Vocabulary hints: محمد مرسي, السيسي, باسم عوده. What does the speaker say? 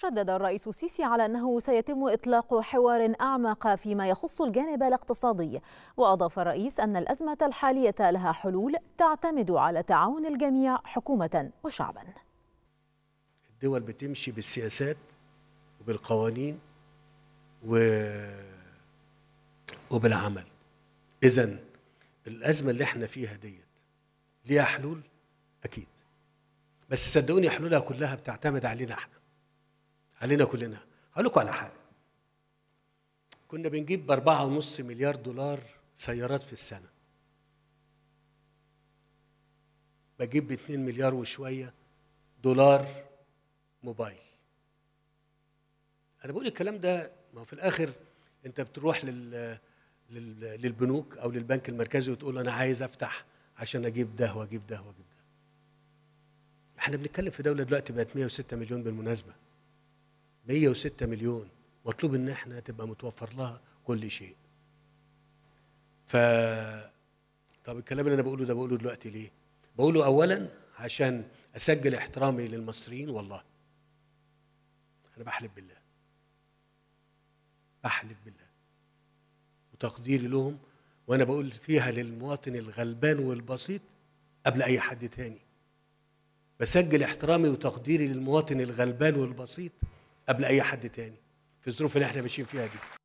شدد الرئيس السيسي على أنه سيتم إطلاق حوار أعمق فيما يخص الجانب الاقتصادي، وأضاف الرئيس أن الأزمة الحالية لها حلول تعتمد على تعاون الجميع حكومة وشعبا. الدول بتمشي بالسياسات وبالقوانين وبالعمل. إذن الأزمة اللي احنا فيها ديت ليها حلول أكيد، بس صدقوني حلولها كلها بتعتمد علينا احنا، علينا كلنا. هقول لكم على حاجه، كنا بنجيب ب4.5 مليار دولار سيارات في السنه، بجيب ب2 مليار وشويه دولار موبايل. انا بقول الكلام ده، ما في الاخر انت بتروح للبنوك او للبنك المركزي وتقول انا عايز افتح عشان اجيب ده واجيب ده واجيب ده. احنا بنتكلم في دوله دلوقتي بقت 106 مليون بالمناسبه، 106 مليون مطلوب ان احنا تبقى متوفر لها كل شيء. طب الكلام اللي انا بقوله ده بقوله دلوقتي ليه؟ بقوله اولا عشان اسجل احترامي للمصريين، والله انا بحلف بالله، بحلف بالله وتقديري لهم، وانا بقول فيها للمواطن الغلبان والبسيط قبل اي حد تاني. بسجل احترامي وتقديري للمواطن الغلبان والبسيط قبل أي حد تاني في الظروف اللي احنا ماشيين فيها دي.